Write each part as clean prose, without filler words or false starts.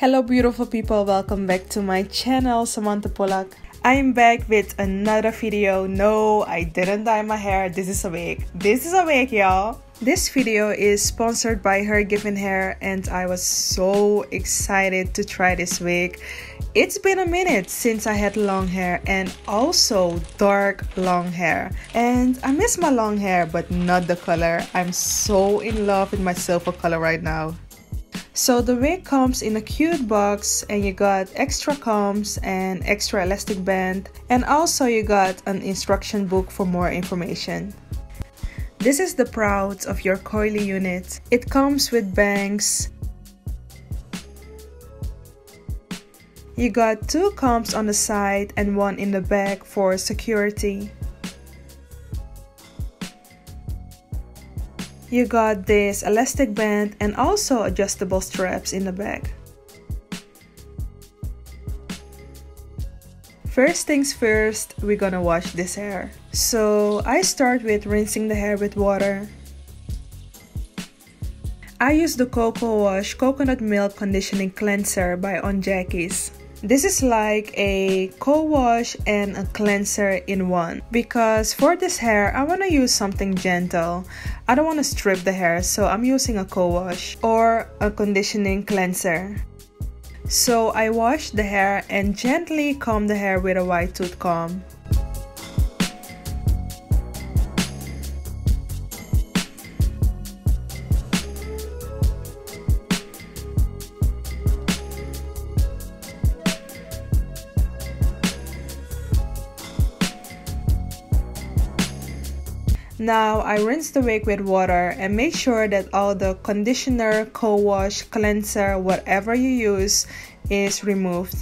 Hello beautiful people, welcome back to my channel, Samantha Pollack. I am back with another video. No, I didn't dye my hair. This is a wig, y'all. This video is sponsored by Her Given Hair and I was so excited to try this wig. It's been a minute since I had long hair and also dark long hair. And I miss my long hair, but not the color. I'm so in love with my silver color right now. So the wig comes in a cute box and you got extra combs and extra elastic band, and also you got an instruction book for more information. This is the proud of your coily unit. It comes with bangs. You got two combs on the side and one in the back for security. You got this elastic band and also adjustable straps in the back. First things first, we're gonna wash this hair. So I start with rinsing the hair with water. I use the Cocoa Wash Coconut Milk Conditioning Cleanser by Aunt Jacky's. This is like a co-wash and a cleanser in one, because for this hair I want to use something gentle. I don't want to strip the hair, so I'm using a co-wash or a conditioning cleanser. So I wash the hair and gently comb the hair with a wide tooth comb. Now I rinse the wig with water and make sure that all the conditioner, co-wash, cleanser, whatever you use is removed.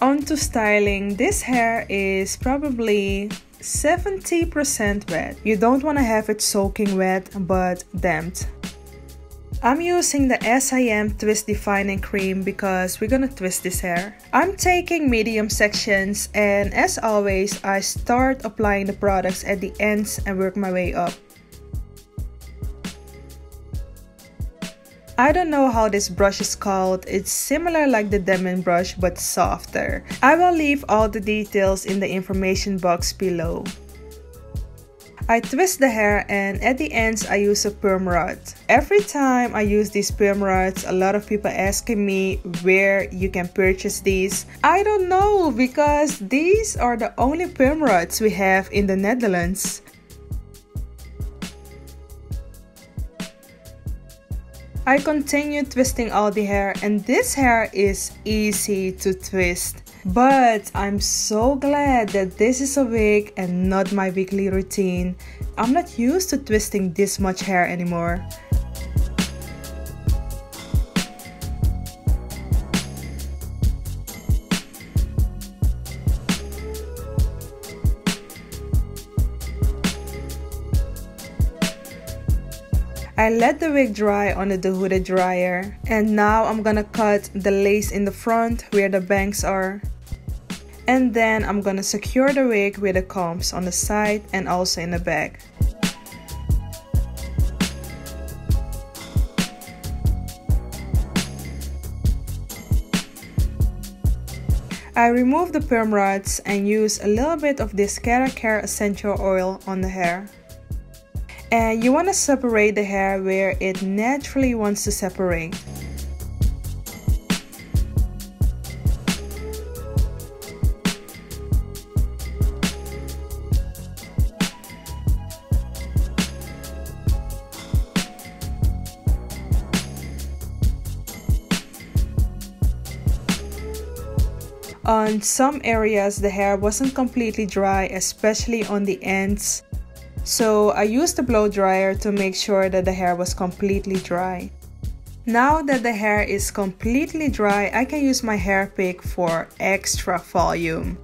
On to styling. This hair is probably 70% wet. You don't want to have it soaking wet, but damped. I'm using the SIM Twist Defining Cream because we're gonna twist this hair. I'm taking medium sections, and as always, I start applying the products at the ends and work my way up. I don't know how this brush is called. It's similar like the Deming brush but softer. I will leave all the details in the information box below. I twist the hair and at the ends I use a perm rod. Every time I use these perm rods, a lot of people asking me where you can purchase these. I don't know, because these are the only perm rods we have in the Netherlands. I continue twisting all the hair, and this hair is easy to twist. But I'm so glad that this is a wig and not my weekly routine. I'm not used to twisting this much hair anymore. I let the wig dry on the dehooded dryer, and now I'm gonna cut the lace in the front where the bangs are, and then I'm gonna secure the wig with the combs on the side and also in the back. I remove the perm rods and use a little bit of this KeraCare essential oil on the hair. And you want to separate the hair where it naturally wants to separate. On some areas, the hair wasn't completely dry, especially on the ends. So I used the blow dryer to make sure that the hair was completely dry. Now that the hair is completely dry, I can use my hair pick for extra volume,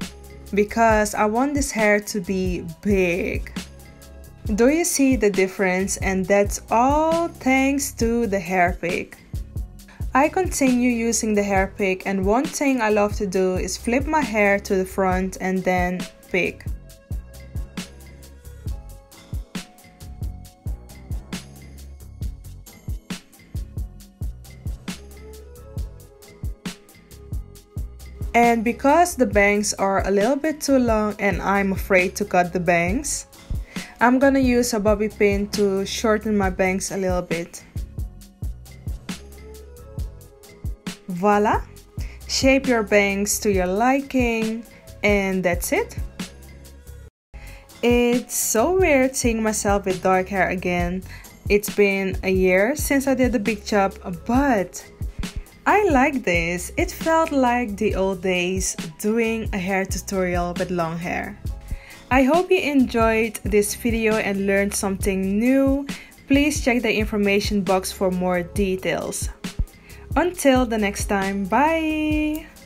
because I want this hair to be big. Do you see the difference? And that's all thanks to the hair pick. I continue using the hair pick, and one thing I love to do is flip my hair to the front and then pick. And because the bangs are a little bit too long and I'm afraid to cut the bangs, I'm gonna use a bobby pin to shorten my bangs a little bit. Voila! Shape your bangs to your liking, and that's it. It's so weird seeing myself with dark hair again. It's been a year since I did the big chop, but I like this. It felt like the old days, doing a hair tutorial with long hair. I hope you enjoyed this video and learned something new. Please check the information box for more details. Until the next time, bye!